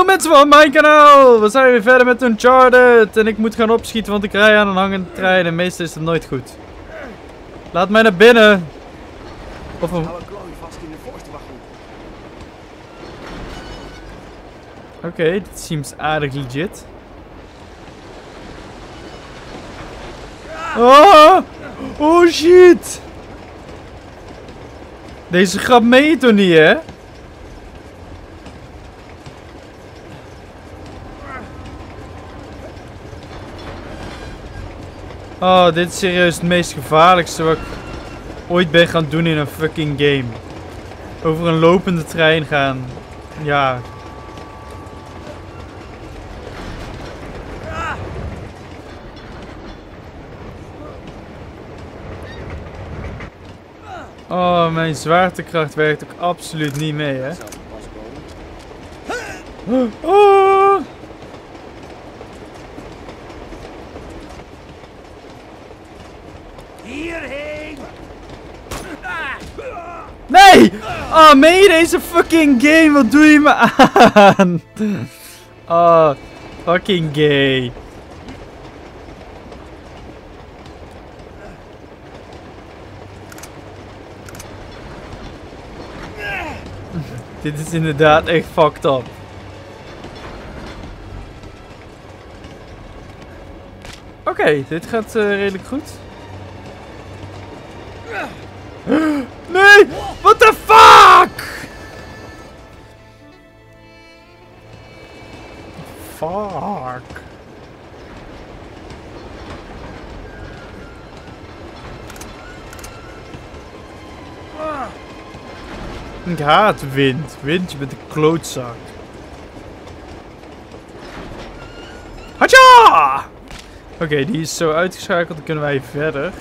Hallo mensen van mijn kanaal! We zijn weer verder met Uncharted. En ik moet gaan opschieten, want ik rij aan een hangende trein. En meestal is het nooit goed. Laat mij naar binnen. Of een... Oké, dit seems aardig legit. Oh! Oh shit! Deze grap meen je toch niet, hè? Oh, dit is serieus het meest gevaarlijkste wat ik ooit ben gaan doen in een fucking game. Over een lopende trein gaan. Ja. Oh, mijn zwaartekracht werkt ook absoluut niet mee, hè. Oh. Hierheen! Nee! Oh, meen je deze fucking game? Wat doe je me aan? Oh, fucking gay. Dit is inderdaad echt fucked up. Oké, dit gaat redelijk goed. Nee! What the fuck! Fuck. Ik haat wind. Wind, je bent een klootzak. Hatja! Oké, die is zo uitgeschakeld. Dan kunnen wij verder.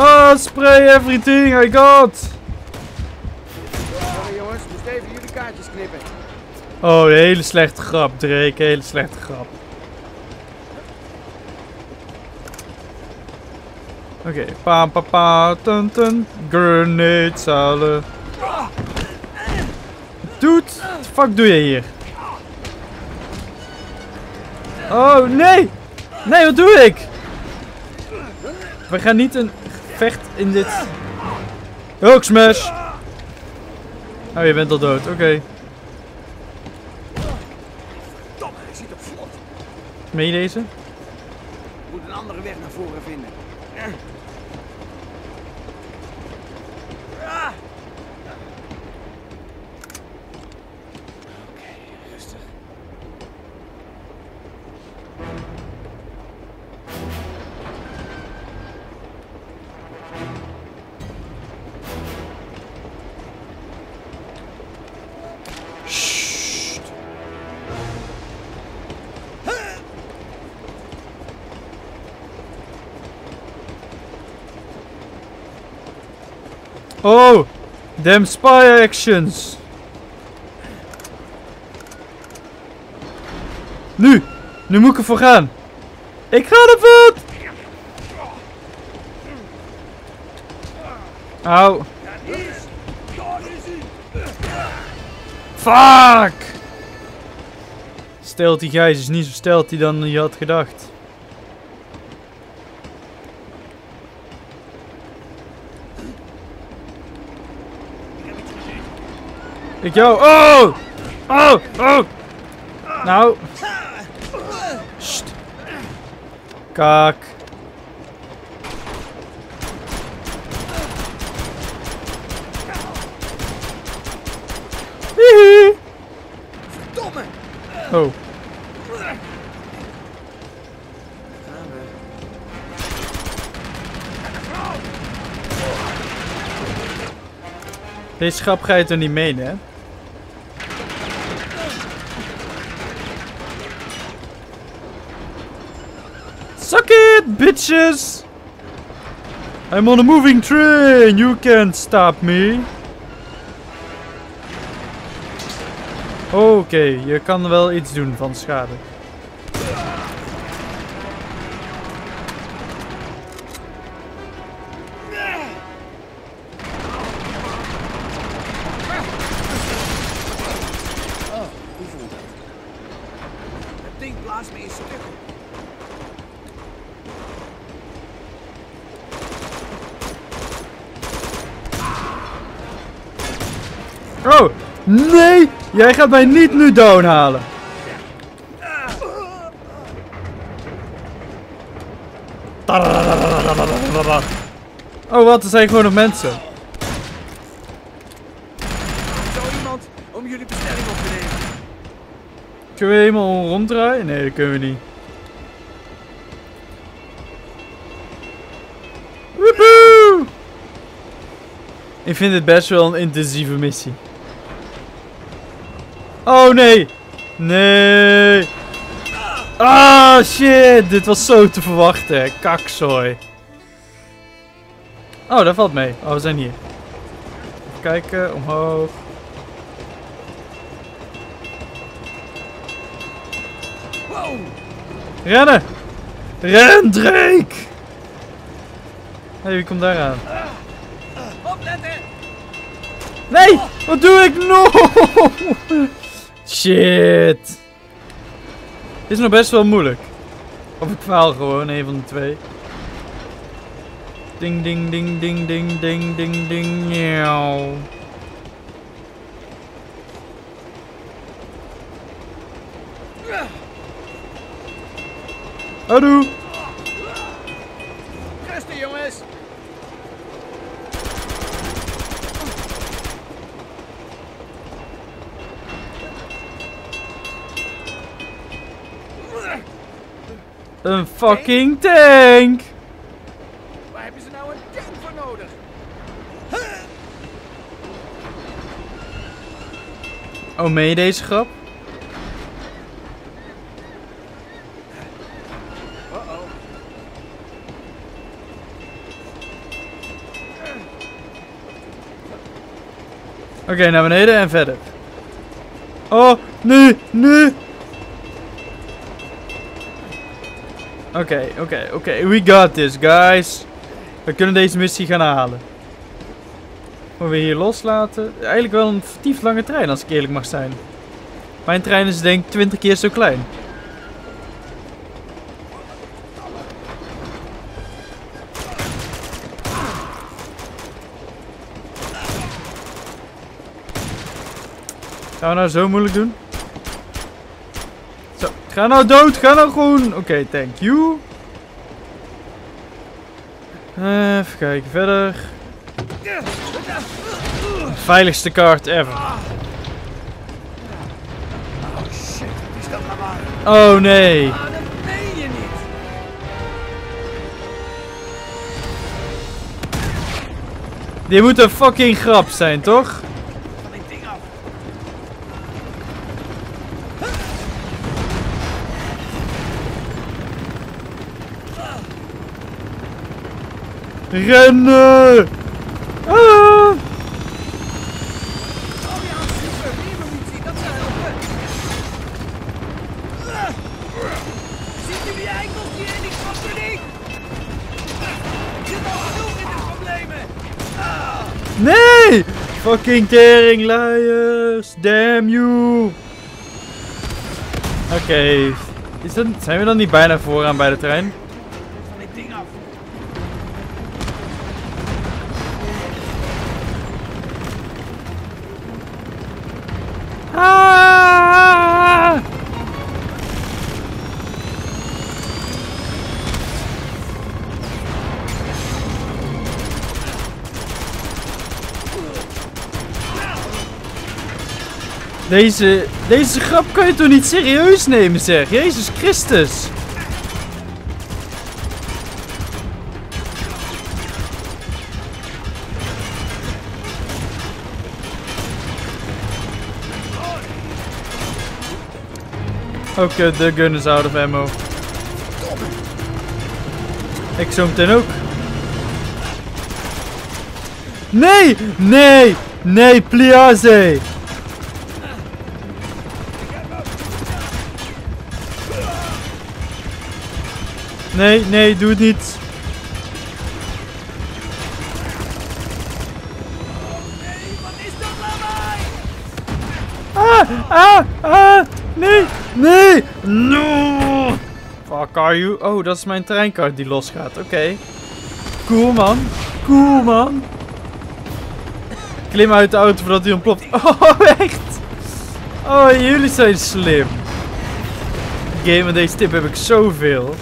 Oh, spray everything I got! Sorry jongens, moest even jullie kaartjes knippen. Oh, een hele slechte grap, Drake. Een hele slechte grap. Oké, pam pam pam, tun tun. Grenades halen. Dude, wat de fuck doe je hier? Oh, nee! Nee, wat doe ik? We gaan niet een... Vecht in dit... Hulk smash! Oh, je bent al dood. Oké. Meen je deze? Moet een andere weg naar voren vinden. Oké, rustig. Oh, them spy actions. Nu, nu moet ik ervoor gaan. Ik ga ervoor. Au. Fuck. Stelt die gijs is niet zo stelt die dan je had gedacht. Ik jou. Oh! Oh! Oh! Nou. Sst. Kak. Hihi. Verdomme. Oh. Deze grap ga je toch niet meen, hè? Suck it! bitches! I'm on a moving train! You can't stop me! Oké, je kan wel iets doen van schade. Oh, nee! Jij gaat mij niet nu down halen. Oh, wat? Er zijn gewoon nog mensen. Zou iemand om jullie bestelling op te nemen? Kunnen we helemaal ronddraaien? Nee, dat kunnen we niet. Woehoe! Ik vind dit best wel een intensieve missie. Oh nee! Nee! Ah shit! Dit was zo te verwachten. Kakzooi. Oh, dat valt mee. Oh, we zijn hier. Even kijken, omhoog. Wow. Rennen! Ren, Drake! Hé, wie komt daar aan? Opletten! Nee! Wat doe ik? No! Shit. Dit is nog best wel moeilijk. Of ik faal gewoon, een van de twee. Ding ding ding ding ding ding ding ding. Miauw. Hallo. Rustig jongens. Een fucking tank! Waar hebben ze nou een tank voor nodig? Huh? Oh, mee deze grap? Uh-oh. Oké, naar beneden en verder. Oh, nu! Oké, we got this, guys. We kunnen deze missie gaan halen. Moeten we hier loslaten? Eigenlijk wel een vertief lange trein, als ik eerlijk mag zijn. Mijn trein is denk ik 20 keer zo klein. Gaan we nou zo moeilijk doen? Ga nou dood, ga nou groen! Oké, thank you. Even kijken verder. De veiligste kaart ever. Oh shit, wat is dat nou maar? Oh nee. Ah, dat meen je niet. Dit moet een fucking grap zijn, toch? Rennen! Ah. Oh ja, super! Nieuwe munitie, dat zou helpen! Ziet jullie eikels hier in die fabriek? Zit al genoeg in de problemen! Ah. Nee! Fucking teringleiers! Damn you! Oké, zijn we dan niet bijna vooraan bij de trein? Deze grap kan je toch niet serieus nemen, zeg? Jezus Christus! Oké, de gun is out of ammo. Ik zo meteen ook. Nee! Nee! Nee, pliase! Nee, nee, doe het niet. Nee, nee, no! Fuck are you? Oh, dat is mijn treinkaart die losgaat. Oké. Okay. Cool man. Cool man. Klim uit de auto voordat die ontploft. Oh, echt? Oh, jullie zijn slim. Game met deze tip heb ik zoveel.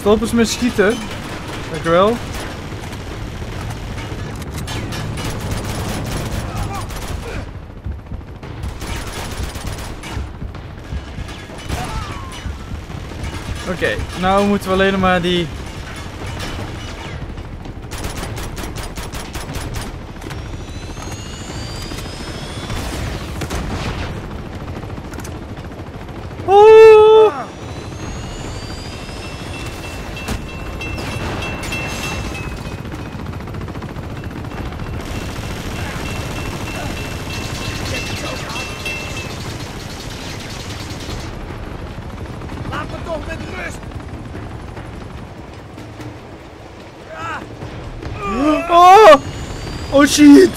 Stop eens met schieten. Dankjewel. Oké, nou moeten we alleen maar die... Oh shit!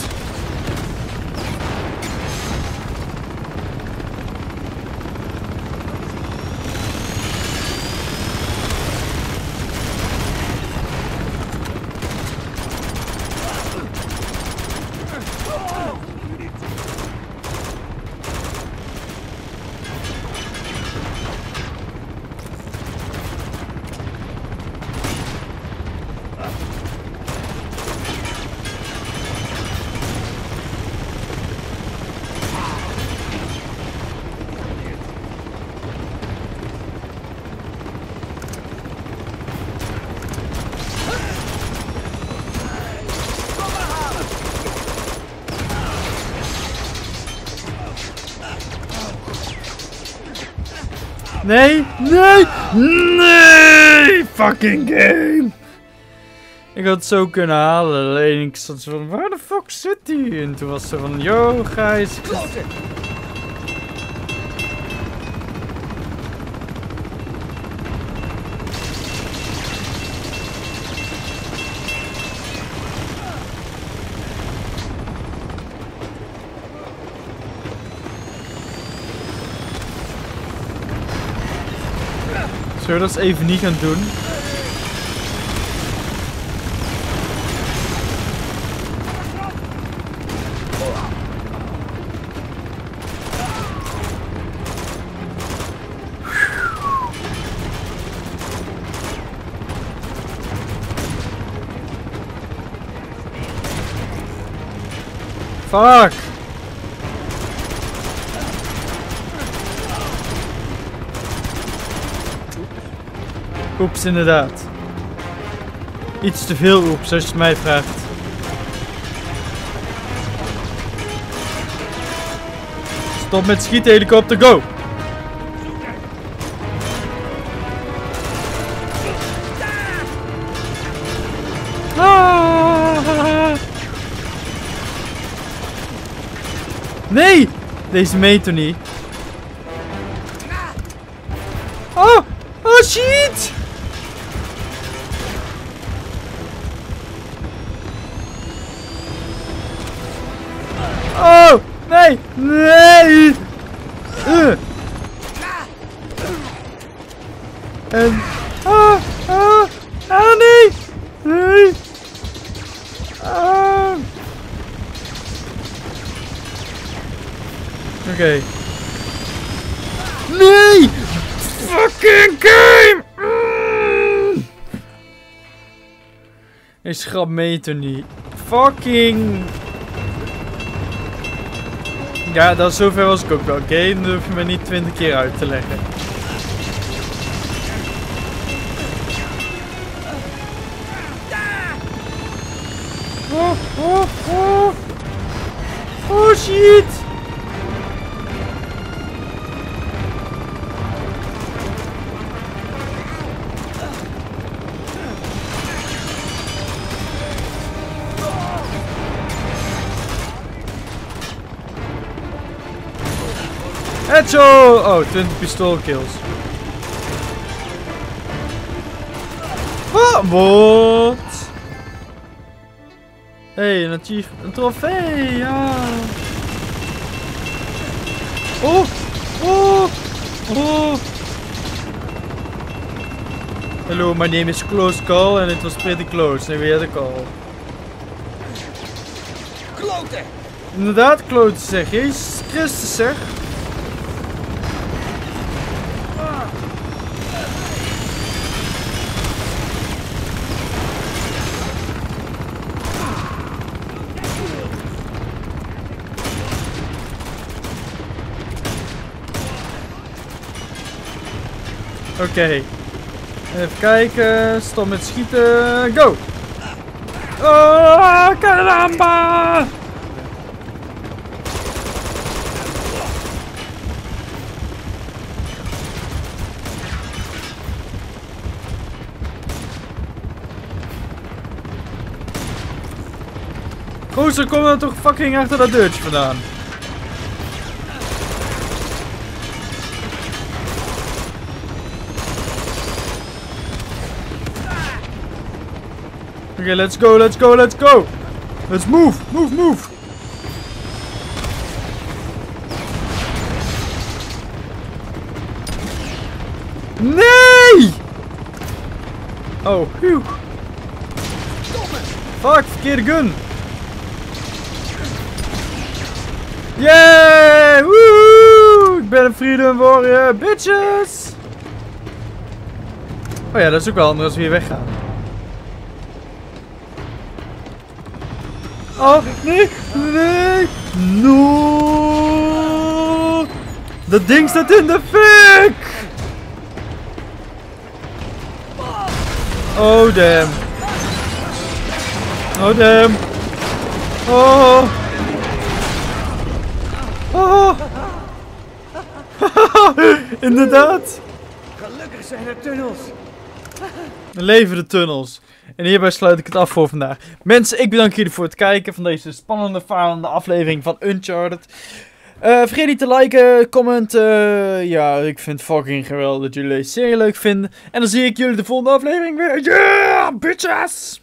Nee, nee, nee, fucking game. Ik had het zo kunnen halen, alleen ik stond van, waar de fuck zit die? En toen was ze van, yo, guys. Zullen we dat eens even niet gaan doen? Fuck! Oeps, inderdaad. Iets te veel oeps, als je het mij vraagt. Stop met schieten, helikopter, go! Ah! Nee! Deze meet er niet. Oh! Oh, shit! Oh, nee, nee. En, nee, nee. Oké. Nee, fucking game. Ik schrap meter niet. Fucking. Ja, dat zover was ik ook wel. Game durf je me niet 20 keer uit te leggen. Oh shit! Headshot! Oh, 20 pistoolkills. Oh, wat? Hey, een achievement, een trofee, ja. Oh, oh, oh. Hello, my name is Close Call and it was pretty close. En weer de call. Kloten! Inderdaad, kloten zeg. Jezus Christus zeg. Oké. Even kijken. Stop met schieten. Go! Oh, caramba! Gozer, kom dan toch fucking achter dat deurtje vandaan. Okay, let's go, let's go, let's go! Let's move, move, move! Nee! Oh, phew! Fuck, verkeerde gun! Yeah! Woehoe! Ik ben een freedom warrior, bitches! Oh ja, dat is ook wel handig als we hier weggaan. Oh, nee, nee, no! Dat ding staat in de fik! Oh, damn. Oh, damn. Oh. Oh. Inderdaad. Gelukkig zijn er tunnels. We leven de tunnels. En hierbij sluit ik het af voor vandaag. Mensen, ik bedank jullie voor het kijken van deze spannende, falende aflevering van Uncharted. Vergeet niet te liken, commenten. Ja, ik vind het fucking geweldig dat jullie deze serie leuk vinden. En dan zie ik jullie de volgende aflevering weer. Yeah, bitches!